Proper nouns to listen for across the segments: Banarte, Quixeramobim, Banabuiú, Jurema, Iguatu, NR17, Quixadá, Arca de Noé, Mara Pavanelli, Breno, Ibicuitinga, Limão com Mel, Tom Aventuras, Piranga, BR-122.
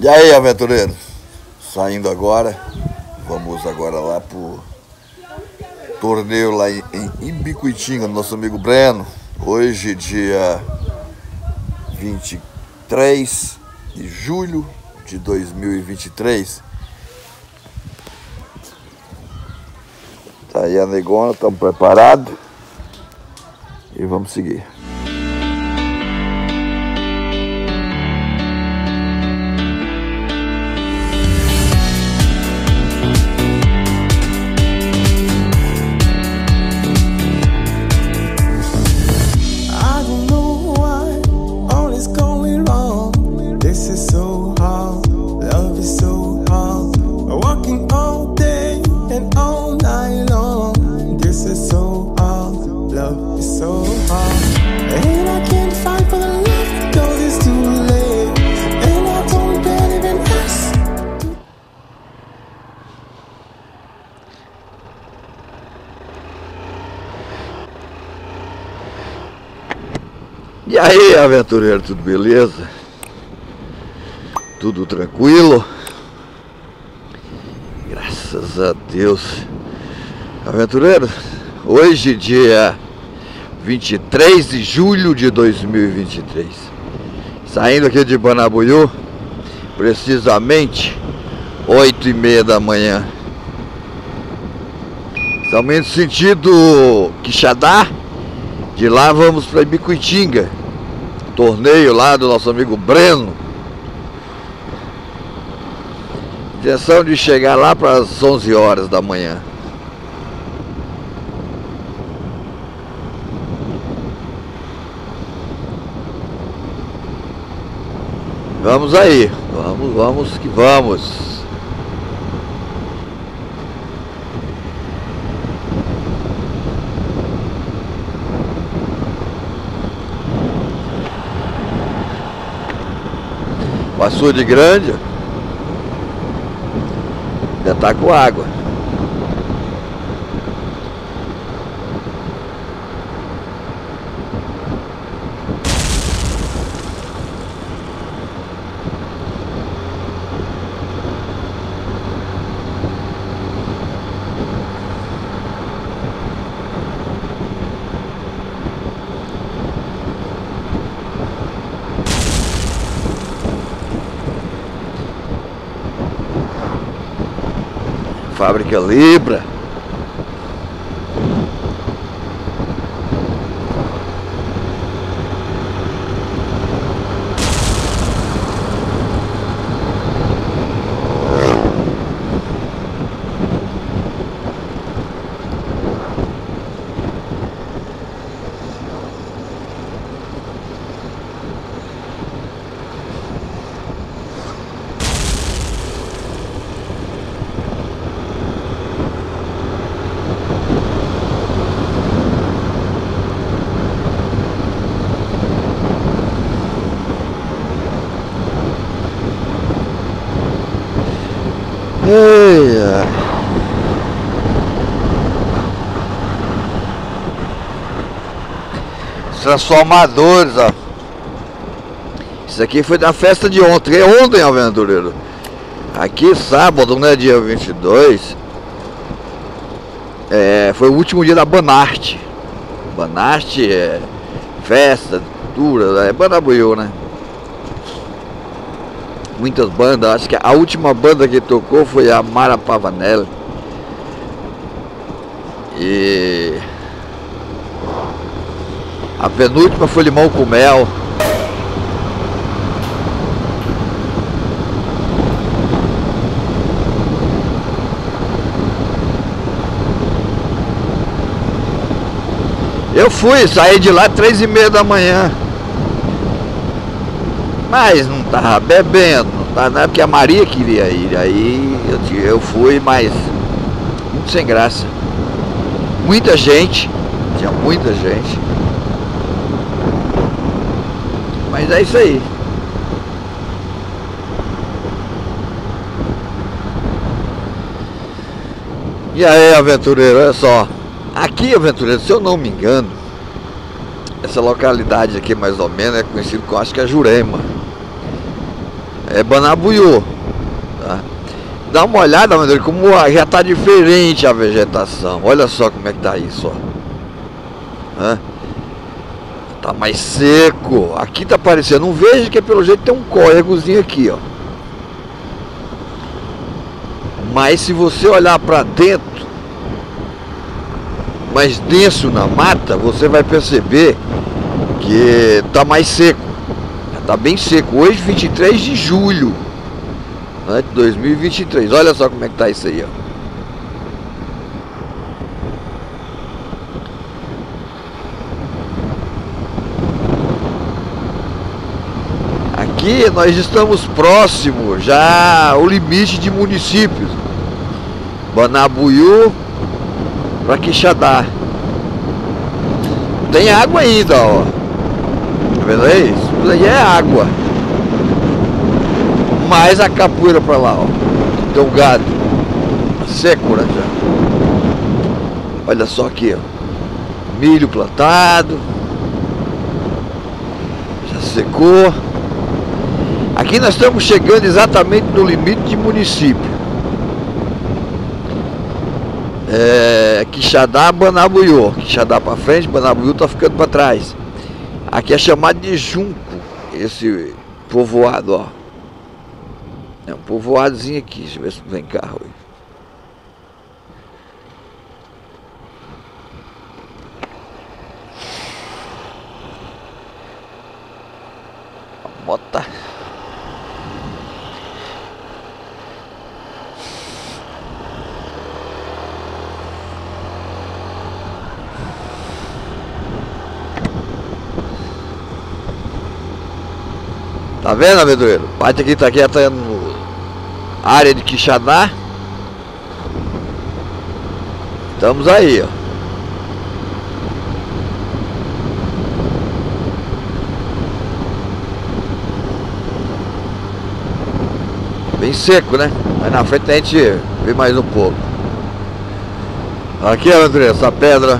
E aí, aventureiros? Saindo agora, vamos agora lá pro torneio lá em Ibicuitinga, nosso amigo Breno. Hoje, dia 23 de julho de 2023. Tá aí a negona, estamos preparados e vamos seguir. E aí, aventureiro, tudo beleza? Tudo tranquilo? Graças a Deus. Aventureiro, hoje dia 23 de julho de 2023. Saindo aqui de Banabuiú, precisamente 8:30 da manhã. Estamos indo no sentido Quixadá. De lá vamos para Ibicuitinga, torneio lá do nosso amigo Breno. Intenção de chegar lá para as 11 horas da manhã. Vamos aí, vamos que vamos. Passou de grande, já tá com água. Fábrica Libra. Transformadores, ó. Isso aqui foi da festa de ontem. É ontem, aventureiro. Aqui sábado, né? Dia 22. Foi o último dia da Banarte. Banarte é festa, dura, é Banabuiú, né? Muitas bandas, acho que a última banda que tocou foi a Mara Pavanelli. E a penúltima foi Limão com Mel. Eu fui, saí de lá 3:30 da manhã. Mas não tava bebendo, não tava nada, porque a Maria queria ir. Aí eu fui, mas muito sem graça. Muita gente, tinha muita gente. Mas é isso aí. E aí, aventureiro, olha só. Aqui, aventureiro, se eu não me engano, essa localidade aqui mais ou menos é conhecida como, acho que é Jurema. é Banabuiú, tá? Dá uma olhada, meu Deus, como já tá diferente a vegetação. Olha só como é que tá isso, ó. Hã? Tá mais seco. Aqui tá parecendo um verde que pelo jeito tem um córregozinho aqui, ó. Mas se você olhar pra dentro, mais denso na mata, você vai perceber que tá mais seco. Tá bem seco. Hoje, 23 de julho. 2023, olha só como é que tá isso aí, ó. Aqui nós estamos próximo já ao limite de municípios, Banabuiú para Quixadá. Tem água ainda, ó. Tá vendo aí? Isso aí é água. Mais a capoeira para lá, ó. Tem um gado. Secura já. Olha só aqui, ó. Milho plantado. Já secou. Aqui nós estamos chegando exatamente no limite de município. É, Quixadá, Banabuiú. Quixadá para frente, Banabuiú tá ficando para trás. Aqui é chamado de Junco, esse povoado, ó. É um povoadozinho aqui, deixa eu ver se não tem carro aí. A bota. Tá vendo, amendoeiro? Parte aqui tá aqui atraindo. Área de Quixadá. Estamos aí, ó. Bem seco, né? Mas na frente a gente vê mais um pouco. Aqui, André, essa pedra,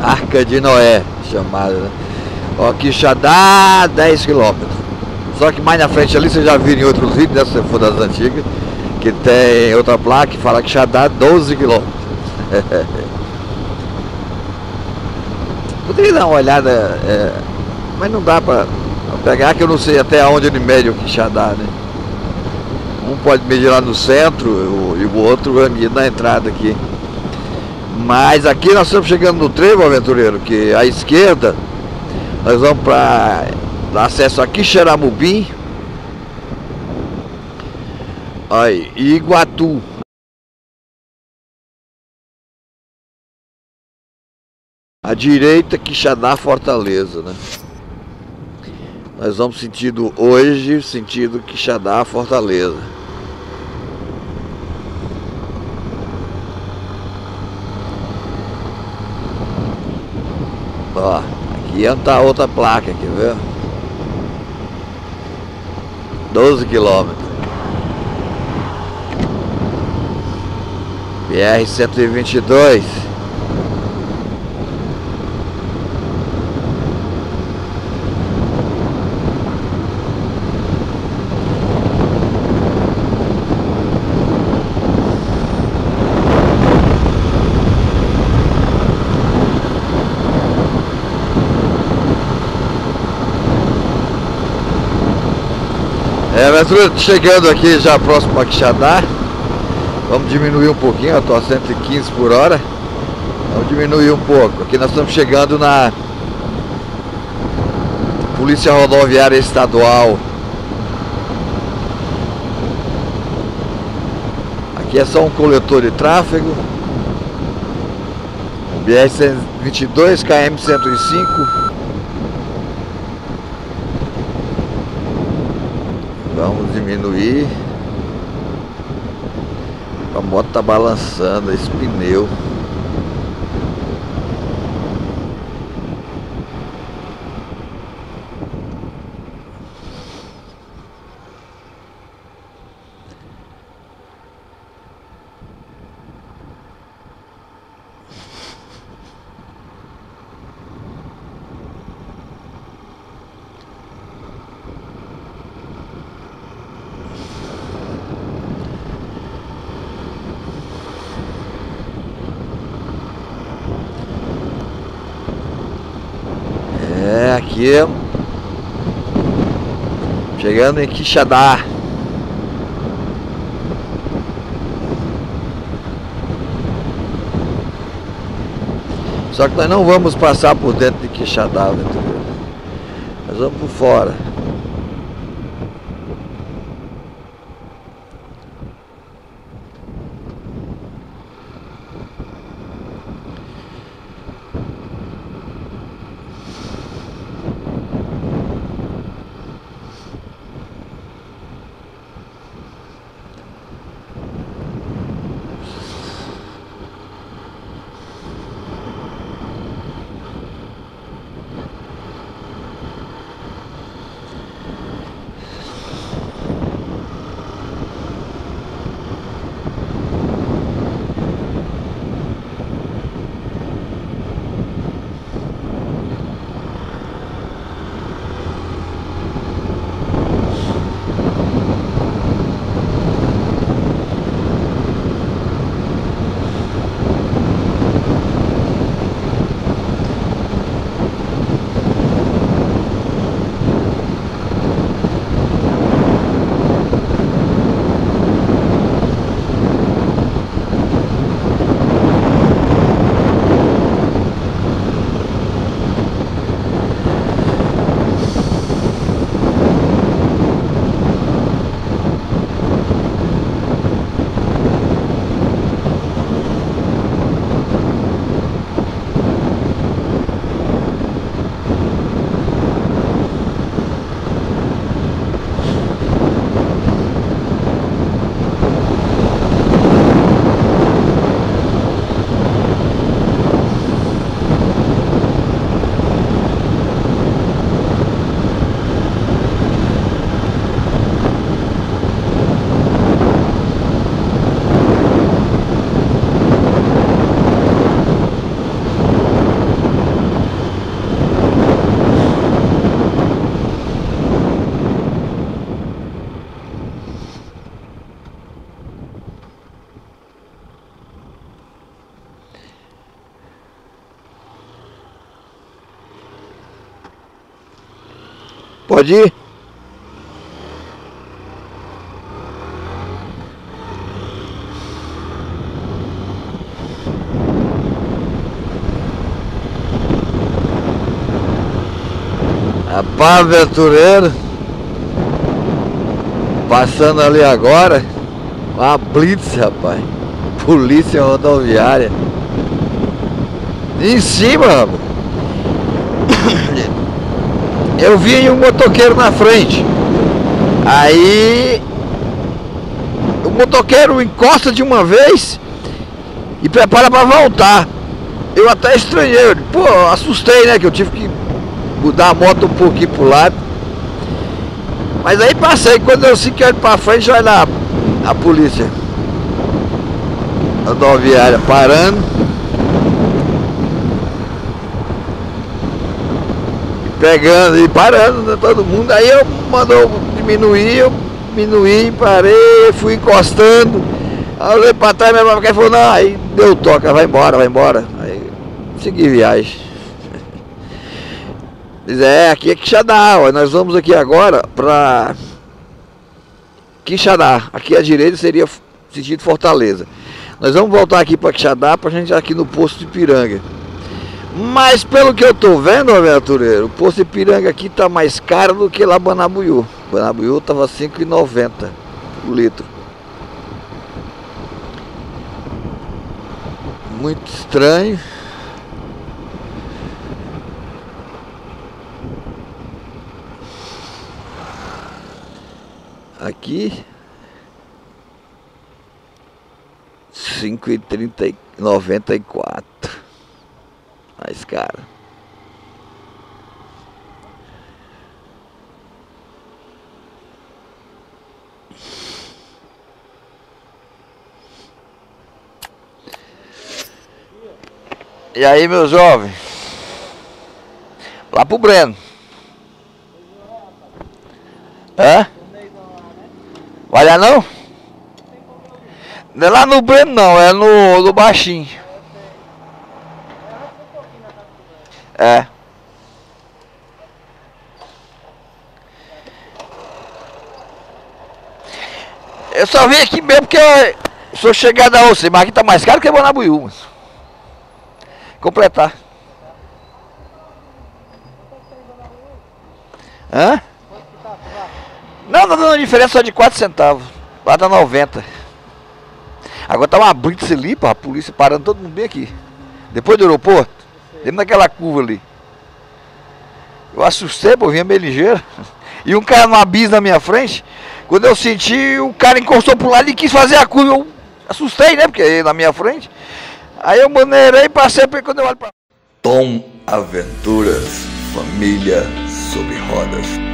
Arca de Noé, chamada, né? Ó, Quixadá, 10 quilômetros. Só que mais na frente ali, você já viu em outros vídeos, né, se você for das antigas, que tem outra placa que fala que já dá 12 quilômetros. Poderia dar uma olhada, mas não dá pra pegar, que eu não sei até onde ele mede o Quixadá, né? Um pode medir lá no centro e o outro vai medir na entrada aqui. Mas aqui nós estamos chegando no trevo, aventureiro, que à esquerda nós vamos pra... Dá acesso a Quixeramobim, aí, e Iguatu. À direita, Quixadá, Fortaleza, né? Nós vamos sentido hoje, sentido Quixadá, Fortaleza. Ó, aqui entra a outra placa, quer ver? 12 quilômetros. BR-122. Chegando aqui já próximo a Quixadá. Vamos diminuir um pouquinho, eu tô a 115 por hora. Vamos diminuir um pouco. Aqui nós estamos chegando na Polícia Rodoviária Estadual. Aqui é só um coletor de tráfego. BR-122, KM-105. Vamos diminuir. A moto tá balançando esse pneu. aqui, chegando em Quixadá. Só que nós não vamos passar por dentro de Quixadá, entendeu? Nós vamos por fora. Pode ir? A pá aventureiro passando ali agora, uma blitz, rapaz, polícia rodoviária em cima, rapaz. Eu vi um motoqueiro na frente, aí o motoqueiro encosta de uma vez e prepara para voltar. Eu até estranhei, eu, pô, assustei, né, que eu tive que mudar a moto um pouquinho pro lado. Mas aí passei, quando eu sei que olho para frente, olha lá a polícia rodoviária parando. Pegando e parando, né, todo mundo, aí eu mandou diminuir, eu diminuí, parei, fui encostando, aí eu olhei pra trás, minha mãe falou, não, aí deu toca, vai embora, aí segui viagem. Diz, é, aqui é Quixadá, ó, nós vamos aqui agora pra Quixadá, aqui à direita seria sentido Fortaleza. Nós vamos voltar aqui pra Quixadá, pra gente ir aqui no posto de Piranga. Mas pelo que eu tô vendo, aventureiro, o posto de Piranga aqui tá mais caro do que lá Banabuiú. Banabuiú tava R$5,90 o litro. Muito estranho. Aqui R$5,94. Mas, cara, e aí, meu jovem? Lá pro Breno. Hã? Vai lá, não? Não é lá no Breno, não. É no Baixinho. É. Eu só vim aqui mesmo porque sou chegado a você, mas aqui tá mais caro que Banabuiú, mas... Completar. Hã? Não, tá dando diferença só de 4 centavos. Lá tá 90. Agora tá uma blitz ali, pá, a polícia parando todo mundo bem aqui. Depois do aeroporto, dentro daquela curva ali. Eu assustei, pô, vinha meio ligeiro. E um cara numa bis na minha frente. Quando eu senti, o cara encostou pro lado e quis fazer a curva. Eu assustei, né? Porque ele na minha frente. Aí eu maneirei e passei quando eu olho pra... Tom Aventuras, família sobre rodas.